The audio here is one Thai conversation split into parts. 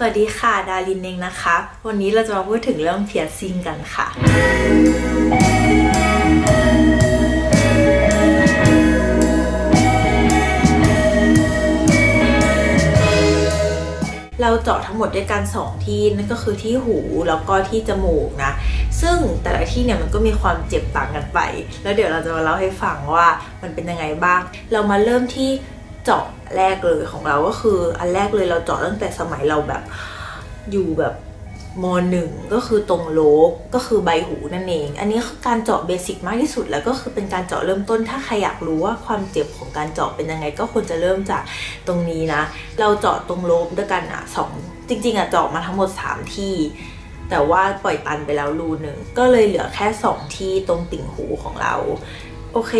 สวัสดีค่ะดารินเองนะคะวันนี้เราจะมาพูดถึงเรื่องเพียร์ซิ่งกันค่ะเราเจาะทั้งหมดด้วยกัน2ที่นั่นก็คือที่หูแล้วก็ที่จมูกนะซึ่งแต่ละที่เนี่ยมันก็มีความเจ็บต่างกันไปแล้วเดี๋ยวเราจะมาเล่าให้ฟังว่ามันเป็นยังไงบ้างเรามาเริ่มที่เจาะแรกเลยของเราก็คืออันแรกเลยเราเจาะตั้งแต่สมัยเราแบบอยู่แบบม.1 ก็คือตรงโลบก็คือใบหูนั่นเองอันนี้คือการเจาะเบสิกมากที่สุดแล้วก็คือเป็นการเจาะเริ่มต้นถ้าใครอยากรู้ว่าความเจ็บของการเจาะเป็นยังไงก็ควรจะเริ่มจากตรงนี้นะเราเจาะตรงโลบด้วยกันอ่ะ2จริงๆอ่ะเจาะมาทั้งหมด3ที่แต่ว่าปล่อยตันไปแล้วรูหนึ่งก็เลยเหลือแค่2ที่ตรงติ่งหูของเราโอเค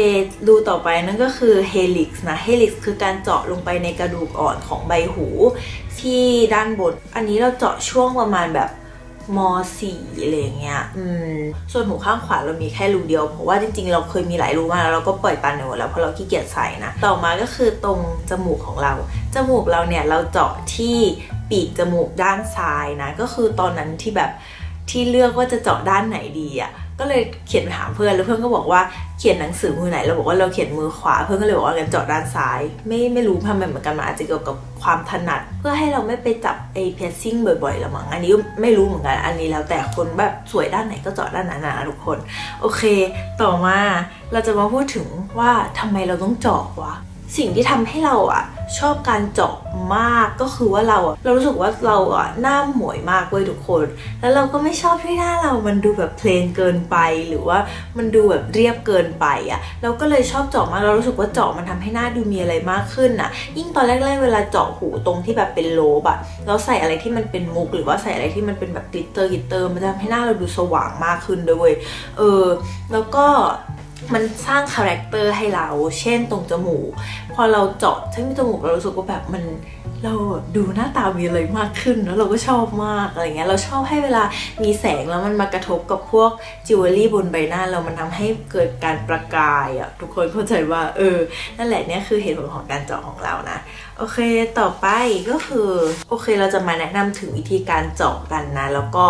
ดูต่อไปนั่นก็คือเฮลิกซ์นะเฮลิกซ์คือการเจาะลงไปในกระดูกอ่อนของใบหูที่ด้านบนอันนี้เราเจาะช่วงประมาณแบบม.4 อะไรเงี้ยส่วนหูข้างขวาเรามีแค่รูเดียวเพราะว่าจริงๆเราเคยมีหลายรูมาแล้วเราก็ปล่อยตันหมดแล้วเพราะเราขี้เกียจใส่นะต่อมาก็คือตรงจมูกของเราจมูกเราเนี่ยเราเจาะที่ปีกจมูกด้านซ้ายนะก็คือตอนนั้นที่แบบที่เลือกว่าจะเจาะด้านไหนดีอ่ะก็เลยเขียนไปถามเพื่อนแล้วเพื่อนก็บอกว่าเขียนหนังสือมือไหนเราบอกว่าเราเขียนมือขวาเพื่อนก็เลยบอกว่ากันเจาะด้านซ้ายไม่รู้ทำไมเหมือนกันมาอาจจะเกี่ยวกับความถนัดเพื่อให้เราไม่ไปจับไอ้เพซซิ่งบ่อยๆละมั้งอันนี้ไม่รู้เหมือนกันอันนี้แล้วแต่คนแบบสวยด้านไหนก็เจาะด้านนั้นนะทุกคนโอเคต่อมาเราจะมาพูดถึงว่าทำไมเราต้องเจาะวะสิ่งที่ทำให้เราอ่ะชอบการเจาะมากก็คือว่าเรารู้สึกว่าเราอ่ะหน้าหมวยมากเว้ยทุกคนแล้วเราก็ไม่ชอบที่หน้าเรามันดูแบบเพลนเกินไปหรือว่ามันดูแบบเรียบเกินไปอ่ะเราก็เลยชอบเจาะมากเรารู้สึกว่าเจาะมันทำให้หน้าดูมีอะไรมากขึ้นอ่ะยิ่งตอนแรกๆเวลาเจาะหูตรงที่แบบเป็นโลบอ่ะเราใส่อะไรที่มันเป็นมุกหรือว่าใส่อะไรที่มันเป็นแบบกลิตเตอร์มันทำให้หน้าเราดูสว่างมากขึ้นด้วยแล้วก็มันสร้างคาแรคเตอร์ให้เราเช่นตรงจมูกพอเราเจาะที่จมูกเรารู้สึกว่าแบบมันเราดูหน้าตามีอะไรมากขึ้นแล้วเราก็ชอบมากอะไรเงี้ยเราชอบให้เวลามีแสงแล้วมันมากระทบกับพวกจิวเวลรี่บนใบหน้าเรามันทำให้เกิดการประกายอ่ะทุกคนเข้าใจว่านั่นแหละเนี่ยคือเหตุผลของการเจาะของเรานะโอเคต่อไปก็คือโอเคเราจะมาแนะนำถึงวิธีการเจาะกันนะแล้วก็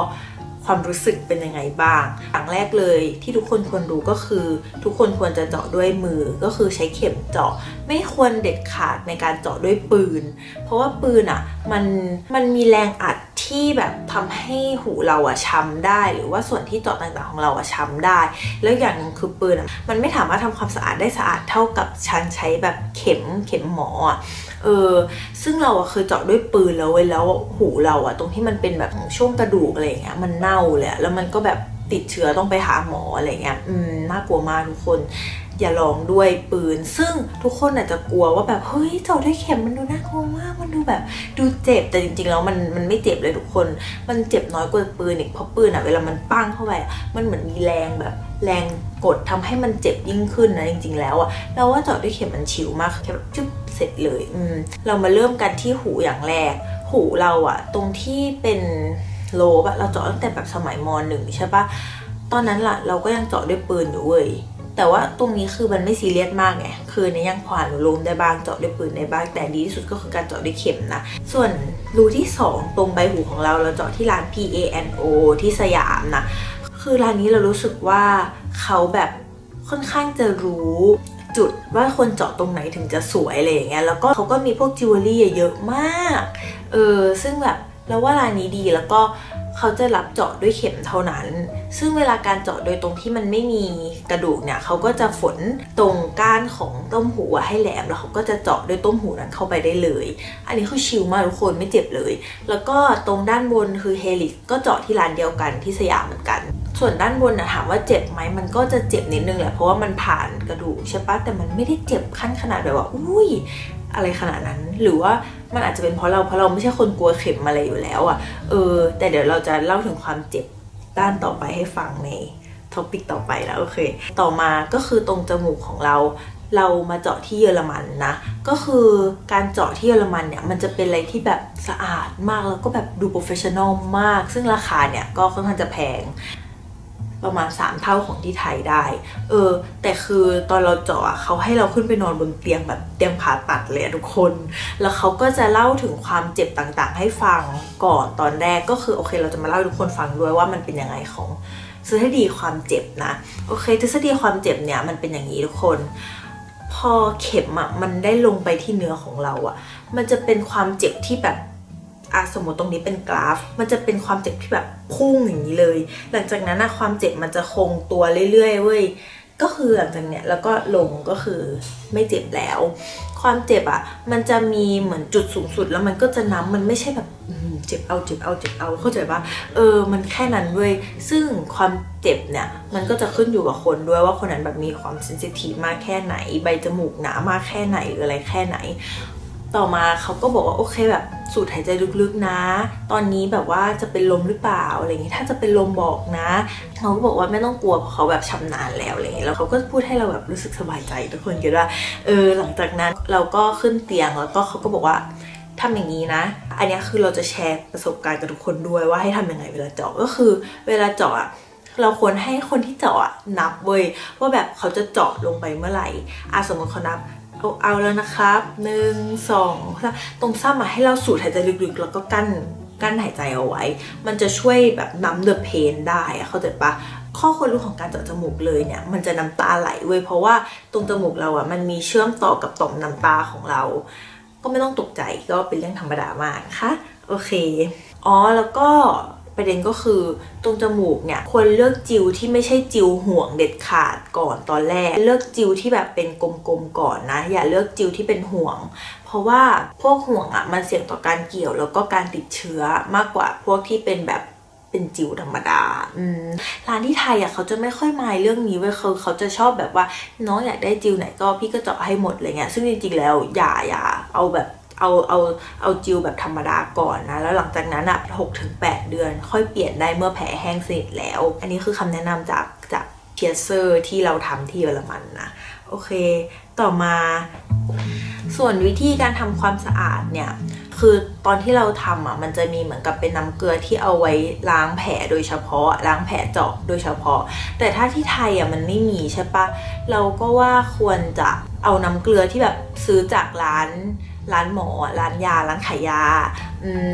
ความรู้สึกเป็นยังไงบ้างอย่างแรกเลยที่ทุกคนควรรู้ก็คือทุกคนควรจะเจาะด้วยมือก็คือใช้เข็มเจาะไม่ควรเด็ดขาดในการเจาะด้วยปืนเพราะว่าปืนอ่ะมันมีแรงอัดที่แบบทำให้หูเราอ่ะช้ำได้หรือว่าส่วนที่เจาะต่างๆของเราอ่ะช้ำได้แล้วอย่างหนึ่งคือปืนอ่ะมันไม่สามารถทำความสะอาดได้สะอาดเท่ากับชั้นใช้แบบเข็มหมอซึ่งเราเคยเจาะด้วยปืนแล้วเว้ยแล้วหูเราตรงที่มันเป็นแบบช่วงกระดูกอะไรเงี้ยมันเน่าเลยแล้วมันก็แบบติดเชื้อต้องไปหาหมออะไรเงี้ยน่ากลัวมากทุกคนอย่าลองด้วยปืนซึ่งทุกคนอาจจะกลัวว่าแบบเฮ้ยเจาะด้วยเข็มมันดูน่ากลัวมากมันดูแบบดูเจ็บแต่จริงๆแล้วมันไม่เจ็บเลยทุกคนมันเจ็บน้อยกว่าปืนอีกเพราะปืนเวลามันปั้งเข้าไปมันเหมือนมีแรงแบบแรงกดทำให้มันเจ็บยิ่งขึ้นนะจริงๆแล้วเราว่าเจาะด้วยเข็มมันชิลมากแค่จุ๊บเสร็จเลยเรามาเริ่มกันที่หูอย่างแรกหูเราตรงที่เป็นโลบเราเจาะตั้งแต่แบบสมัยม.1 ใช่ปะตอนนั้นล่ะเราก็ยังเจาะด้วยปืนอยู่เว้ยแต่ว่าตรงนี้คือมันไม่ซีเรียสมากไงคือในยังผ่านหรือลมได้บ้างเจาะด้วยปืนได้บ้างแต่ดีที่สุดก็คือการเจาะด้วยเข็มนะส่วนรูที่2ตรงใบหูของเราเจาะที่ร้าน PANO ที่สยามนะคือร้านนี้เรารู้สึกว่าเขาแบบค่อนข้างจะรู้จุดว่าคนเจาะตรงไหนถึงจะสวยอะไรอย่างเงี้ยแล้วก็เขาก็มีพวกจิวเวลรี่เยอะมากซึ่งแบบแล้วว่าร้านนี้ดีแล้วก็เขาจะรับเจาะด้วยเข็มเท่านั้นซึ่งเวลาการเจาะโดยตรงที่มันไม่มีกระดูกเนี่ยเขาก็จะฝนตรงก้านของต้มหูให้แหลมแล้วเขาก็จะเจาะด้วยต้มหูนั้นเข้าไปได้เลยอันนี้คือชิลมากทุกคนไม่เจ็บเลยแล้วก็ตรงด้านบนคือเฮลิกก็เจาะที่ร้านเดียวกันที่สยามเหมือนกันส่วนด้านบนถามว่าเจ็บไหมมันก็จะเจ็บนิดนึงแหละเพราะว่ามันผ่านกระดูกใช่ปะแต่มันไม่ได้เจ็บขั้นขนาดแบบว่าอุ้ยอะไรขนาดนั้นหรือว่ามันอาจจะเป็นเพราะเราไม่ใช่คนกลัวเข็มอะไรอยู่แล้วแต่เดี๋ยวเราจะเล่าถึงความเจ็บด้านต่อไปให้ฟังในท็อปิกต่อไปแล้วโอเคต่อมาก็คือตรงจมูกของเรามาเจาะที่เยอรมันนะก็คือการเจาะที่เยอรมันเนี่ยมันจะเป็นอะไรที่แบบสะอาดมากแล้วก็แบบดูโปรเฟชชั่นอลมากซึ่งราคาเนี่ยก็ค่อนข้างจะแพง ประมาณ3เท่าของที่ไทยได้แต่คือตอนเราเจาะเขาให้เราขึ้นไปนอนบนเตียงแบบเตียงผ่าตัดเลยทุกคนแล้วเขาก็จะเล่าถึงความเจ็บต่างๆให้ฟังก่อนตอนแรกก็คือโอเคเราจะมาเล่าให้ทุกคนฟังด้วยว่ามันเป็นยังไงของทฤษฎีความเจ็บนะโอเคทฤษฎีความเจ็บเนี่ยมันเป็นอย่างนี้ทุกคนพอเข็มอะมันได้ลงไปที่เนื้อของเราอะมันจะเป็นความเจ็บที่แบบสมมติตรงนี้เป็นกราฟมันจะเป็นความเจ็บที่แบบพุ่งอย่างนี้เลยหลังจากนั้นนะความเจ็บมันจะคงตัวเรื่อยๆเว้ยก็คือหลังจากเนี้ยแล้วก็ลงก็คือไม่เจ็บแล้วความเจ็บอ่ะมันจะมีเหมือนจุดสูงสุดแล้วมันก็จะน้ำมันไม่ใช่แบบเจ็บเอาเจ็บเอาเจ็บเอาเข้าใจปะมันแค่นั้นเว้ยซึ่งความเจ็บเนี่ยมันก็จะขึ้นอยู่กับคนด้วยว่าคนนั้นแบบมีความเซนซิทีฟมากแค่ไหนใบจมูกหนามากแค่ไหนหรืออะไรแค่ไหนต่อมาเขาก็บอกว่าโอเคแบบสูดหายใจลึกๆนะตอนนี้แบบว่าจะเป็นลมหรือเปล่าอะไรอย่างนี้ถ้าจะเป็นลมบอกนะเขาก็บอกว่าไม่ต้องกลัวเพราะเขาแบบชำนาญแล้วอะไรอย่างนี้แล้วเขาก็พูดให้เราแบบรู้สึกสบายใจทุกคนคิดว่าหลังจากนั้นเราก็ขึ้นเตียงแล้วก็เขาก็บอกว่าทำอย่างนี้นะอันนี้คือเราจะแชร์ประสบการณ์กับทุกคนด้วยว่าให้ทำยังไงเวลาเจาะก็คือเวลาเจาะเราควรให้คนที่เจาะนับเว้ยว่าแบบเขาจะเจาะลงไปเมื่อไหร่สมมติเขานับเอาแล้วนะครับ1 2 3ตรงซ้ำมาให้เราสูดหายใจลึกๆแล้วก็กั้นหายใจเอาไว้มันจะช่วยแบบน้ำเดอะเพนได้เข้าใจปะข้อควรรู้ของการเจาะจมูกเลยเนี่ยมันจะน้ำตาไหลเว้ยเพราะว่าตรงจมูกเราอ่ะมันมีเชื่อมต่อกับต่อมน้ำตาของเราก็ไม่ต้องตกใจก็เป็นเรื่องธรรมดามากค่ะโอเคแล้วก็ประเด็นก็คือตรงจมูกเนี่ยควรเลือกจิวที่ไม่ใช่จิวห่วงเด็ดขาดก่อนตอนแรกเลือกจิวที่แบบเป็นกลมๆก่อนนะอย่าเลือกจิวที่เป็นห่วงเพราะว่าพวกห่วงอ่ะมันเสี่ยงต่อการเกี่ยวแล้วก็การติดเชื้อมากกว่าพวกที่เป็นแบบเป็นจิวธรรมดาร้านที่ไทยอ่ะเขาจะไม่ค่อยมายเรื่องนี้เว้ยเขาจะชอบแบบว่าน้องอยากได้จิวไหนก็พี่ก็เจาะให้หมดเลยเงี้ยซึ่งจริงๆแล้วอย่าเอาแบบเอาจิวแบบธรรมดาก่อนนะแล้วหลังจากนั้นอ่ะ 6-8 เดือนค่อยเปลี่ยนได้เมื่อแผลแห้งเสร็จแล้วอันนี้คือคำแนะนำจากเพียร์เซอร์ที่เราทำที่เยอรมันนะโอเคต่อมาส่วนวิธีการทำความสะอาดเนี่ยคือตอนที่เราทำอ่ะมันจะมีเหมือนกับเป็นน้ำเกลือที่เอาไว้ล้างแผลโดยเฉพาะล้างแผลเจาะโดยเฉพาะแต่ถ้าที่ไทยอ่ะมันไม่มีใช่ปะเราก็ว่าควรจะเอาน้ำเกลือที่แบบซื้อจากร้านหมอร้านยาร้านขายยา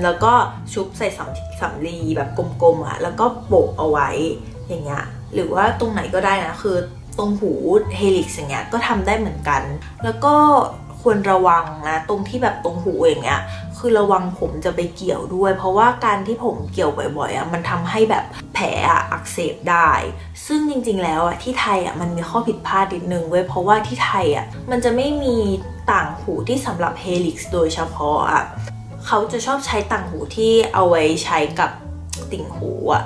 แล้วก็ชุบใส่สำลีแบบกลมๆอะแล้วก็โปะเอาไว้อย่างเงี้ยหรือว่าตรงไหนก็ได้นะคือตรงหูเฮลิกซ์อย่างเงี้ยก็ทำได้เหมือนกันแล้วก็ควรระวังนะตรงที่แบบตรงหูอย่างเงี้ยคือระวังผมจะไปเกี่ยวด้วยเพราะว่าการที่ผมเกี่ยวบ่อยๆอะมันทำให้แบบแผลอักเสบได้ซึ่งจริงๆแล้วอะที่ไทยอะมันมีข้อผิดพลาดนิดนึงเว้ยเพราะว่าที่ไทยอะมันจะไม่มีต่างหูที่สำหรับเฮลิกซ์โดยเฉพาะอ่ะเขาจะชอบใช้ต่างหูที่เอาไว้ใช้กับติ่งหูอ่ะ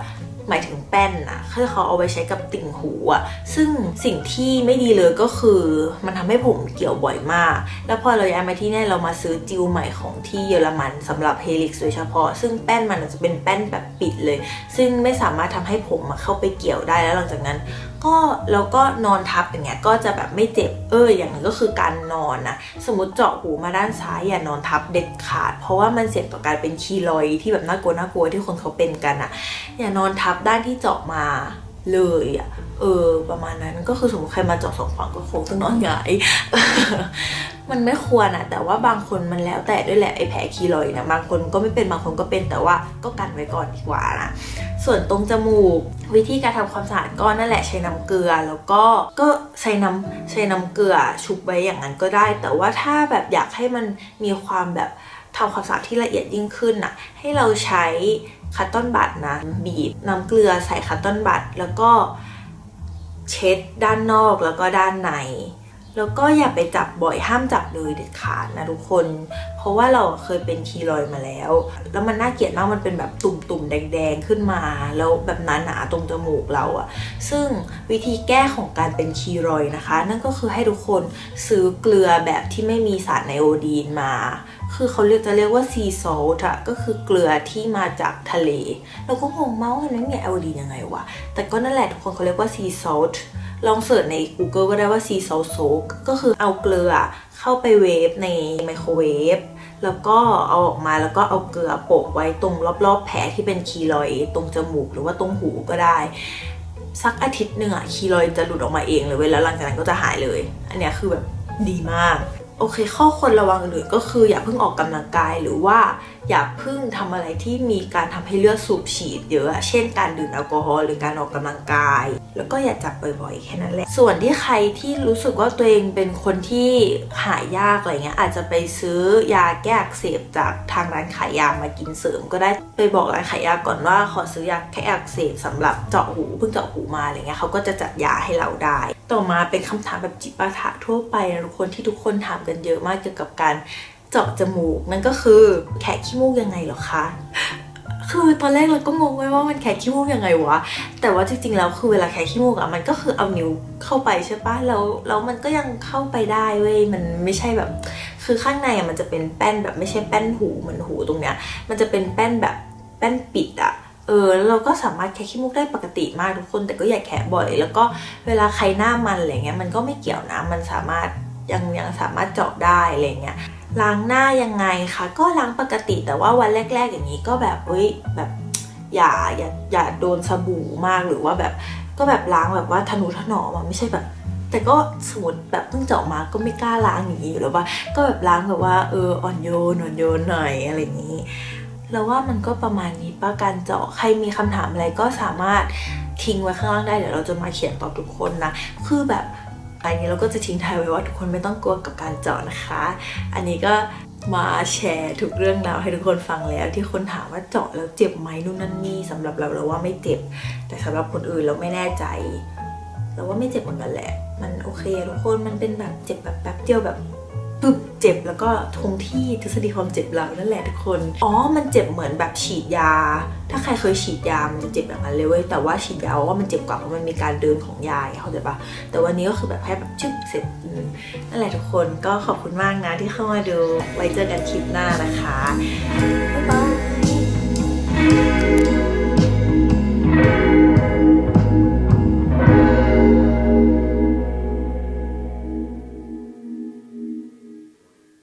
หมายถึงแป้นนะคือเขาเอาไว้ใช้กับติ่งหูอ่ะซึ่งสิ่งที่ไม่ดีเลยก็คือมันทำให้ผมเกี่ยวบ่อยมากแล้วพอเราย้ายมาที่นี่เรามาซื้อจิวใหม่ของที่เยอรมันสำหรับเฮลิกซ์โดยเฉพาะซึ่งแป้นมันจะเป็นแป้นแบบปิดเลยซึ่งไม่สามารถทำให้ผมเข้าไปเกี่ยวได้แล้วหลังจากนั้นก็แล้วก็นอนทับอย่างเงี้ยก็จะแบบไม่เจ็บอย่างนึงก็คือการนอนนะสมมติเจาะหูมาด้านซ้ายอย่านอนทับเด็ดขาดเพราะว่ามันเสี่ยงต่อการเป็นคีลอยด์ที่แบบน่ากลัวที่คนเขาเป็นกันอะอย่านอนทับด้านที่เจาะมาเลยอะประมาณนั้นก็คือสมมติใครมาเจาะสองฝั่งก็คงต้องนอนหงาย มันไม่ควรอะแต่ว่าบางคนมันแล้วแต่ด้วยแหละไอแผลคีลอยด์นะบางคนก็ไม่เป็นบางคนก็เป็นแต่ว่าก็กันไว้ก่อนดีกว่านะส่วนตรงจมูกวิธีการทำความสะอาดก็นั่นแหละใช้น้ำเกลือแล้วก็ใช้น้ำเกลือชุบไว้อย่างนั้นก็ได้แต่ว่าถ้าแบบอยากให้มันมีความแบบทำความสะอาดที่ละเอียดยิ่งขึ้นน่ะให้เราใช้คัตตอนบัดนะบีบน้ำเกลือใส่คัตตอนบัดแล้วก็เช็ดด้านนอกแล้วก็ด้านในแล้วก็อย่าไปจับบ่อยห้ามจับเลยเด็ดขาดนะทุกคนเพราะว่าเราเคยเป็นคีลอยด์มาแล้วมันน่าเกลียดมากมันเป็นแบบตุ่มๆแดงๆขึ้นมาแล้วแบบหนาๆตรงจมูกเราอะซึ่งวิธีแก้ของการเป็นคีลอยด์นะคะนั่นก็คือให้ทุกคนซื้อเกลือแบบที่ไม่มีสารไนโอดีนมาคือเขาเรียกว่าซีซอลต์ก็คือเกลือที่มาจากทะเลเราก็งงมากว่านั้นมีไนโอดีนยังไงวะแต่ก็นั่นแหละทุกคนเขาเรียกว่าซีซอลต์ลองเสิร์ชใน Google ก็ได้ว่า sea salt soak ก็คือเอาเกลือเข้าไปเวฟในไมโครเวฟแล้วก็เอาออกมาแล้วก็เอาเกลือโปะไว้ตรงรอบๆแผลที่เป็นคีลอยด์ตรงจมูกหรือว่าตรงหูก็ได้ สักอาทิตย์หนึ่งอะคีรอยจะหลุดออกมาเองเลยเว้ยแล้วหลังจากนั้นก็จะหายเลยอันเนี้ยคือแบบดีมากโอเคข้อควรระวังเลยก็คืออย่าเพิ่งออกกำลังกายหรือว่าอย่าเพิ่งทำอะไรที่มีการทำให้เลือดสูบฉีดเยอะเช่นการดื่มแอลกอฮอล์หรือการออกกำลังกายแล้วก็อย่าจับบ่อยๆแค่นั้นแหละส่วนที่ใครที่รู้สึกว่าตัวเองเป็นคนที่หายยากอะไรเงี้ยอาจจะไปซื้อยาแก้อักเสบจากทางร้านขายยามากินเสริมก็ได้ไปบอกร้านขายยาก่อนว่าขอซื้อยาแก้อักเสบสำหรับเจาะหูเพิ่งเจาะหูมาอะไรเงี้ยเขาก็จะจัดยาให้เราได้ต่อมาเป็นคำถามแบบจิปาถะทั่วไปนะทุกคนที่ทุกคนถามกันเยอะมากเกี่ยวกับการเจาะจมูกนั่นก็คือแคะขี้มูกยังไงหรอคะคือตอนแรกเราก็งงไว้ว่ามันแคะขี้มูกยังไงวะแต่ว่าจริงๆแล้วคือเวลาแคะขี้มูกอะมันก็คือเอานิ้วเข้าไปใช่ปะแล้วมันก็ยังเข้าไปได้เว้ยมันไม่ใช่แบบคือข้างในอะมันจะเป็นแป้นแบบไม่ใช่แป้นหูเหมือนหูตรงเนี้ยมันจะเป็นแป้นแบบแป้นปิดอะแล้วเราก็สามารถแคะขี้มูกได้ปกติมากทุกคนแต่ก็อย่าแคะบ่อยแล้วก็เวลาใครหน้ามันอะไรเงี้ยมันก็ไม่เกี่ยวนะมันสามารถยังสามารถเจาะได้อะไรเงี้ยล้างหน้ายังไงคะก็ล้างปกติแต่ว่าวันแรกๆอย่างนี้ก็แบบเฮ้ยแบบอย่าโดนสบู่มากหรือว่าแบบก็แบบล้างแบบว่าทะนุถนอมไม่ใช่แบบแต่ก็สมมติแบบเพิ่งเจาะมาก็ไม่กล้าล้างอย่างนี้อยู่แล้วว่าก็แบบล้างแบบว่าอ่อนโยนหน่อยอะไรอย่างนี้แล้วว่ามันก็ประมาณนี้ป่ะการเจาะใครมีคำถามอะไรก็สามารถทิ้งไว้ข้างล่างได้เดี๋ยวเราจะมาเขียนตอบทุกคนนะคือแบบอันนี้เราก็จะทิ้งท้ายไว้ว่าทุกคนไม่ต้องกลัวกับการเจาะนะคะอันนี้ก็มาแชร์ทุกเรื่องราวให้ทุกคนฟังแล้วที่คนถามว่าเจาะแล้วเจ็บไหมนู่นนั่นนี่สำหรับเราว่าไม่เจ็บแต่สำหรับคนอื่นเราไม่แน่ใจเราว่าไม่เจ็บเหมือนกันแหละมันโอเคทุกคนมันเป็นแบบเจ็บแบบแป๊บเดียวแบบปึ๊บเจ็บแล้วก็ทงที่ทฤษฎีความเจ็บเรานั่นแหละทุกคนอ๋อมันเจ็บเหมือนแบบฉีดยาถ้าใครเคยฉีดยามันจะเจ็บแบบนั้นเลยเว้ยแต่ว่าฉีดยาว่ามันเจ็บกว่าเพราะมันมีการเดินของยาเข้าใจปะแต่วันนี้ก็คือแบบแค่แบบชึบเสร็จนั่นแหละทุกคนก็ขอบคุณมากนะที่เข้ามาดูไว้เจอกันคลิปหน้านะคะบ๊ายบาย